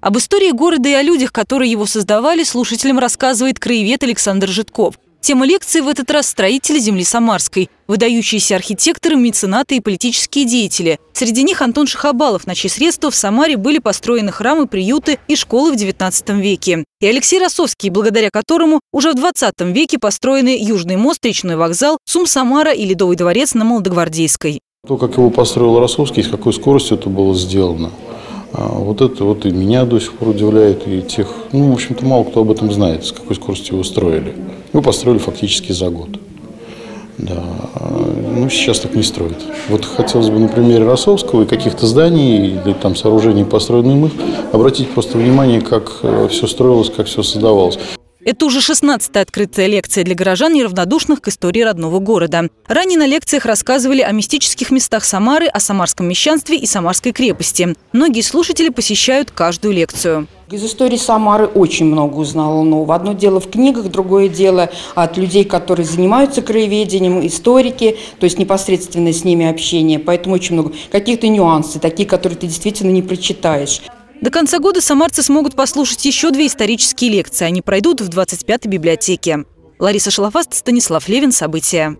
Об истории города и о людях, которые его создавали, слушателям рассказывает краевед Александр Житков. Тема лекции в этот раз – строители земли Самарской, выдающиеся архитекторы, меценаты и политические деятели. Среди них Антон Шахабалов, на чьи средства в Самаре были построены храмы, приюты и школы в XIX веке. И Алексей Росовский, благодаря которому уже в XX веке построены Южный мост, Речной вокзал, Сум-Самара и Ледовый дворец на Молодогвардейской. То, как его построил Росовский, с какой скоростью это было сделано. Вот это вот и меня до сих пор удивляет, и тех, в общем-то, мало кто об этом знает, с какой скоростью его строили. Его построили фактически за год. Да. Сейчас так не строят. Вот хотелось бы на примере Росовского и каких-то зданий, или там сооружений, построенных их, обратить просто внимание, как все строилось, как все создавалось. Это уже 16-я открытая лекция для горожан, неравнодушных к истории родного города. Ранее на лекциях рассказывали о мистических местах Самары, о самарском мещанстве и Самарской крепости. Многие слушатели посещают каждую лекцию. Из истории Самары очень много узнала нового. Одно дело в книгах, другое дело от людей, которые занимаются краеведением, историки, то есть непосредственно с ними общение. Поэтому очень много каких-то нюансов, такие, которые ты действительно не прочитаешь. До конца года самарцы смогут послушать еще 2 исторические лекции. Они пройдут в 25-й библиотеке. Лариса Шалафаст, Станислав Левин. События.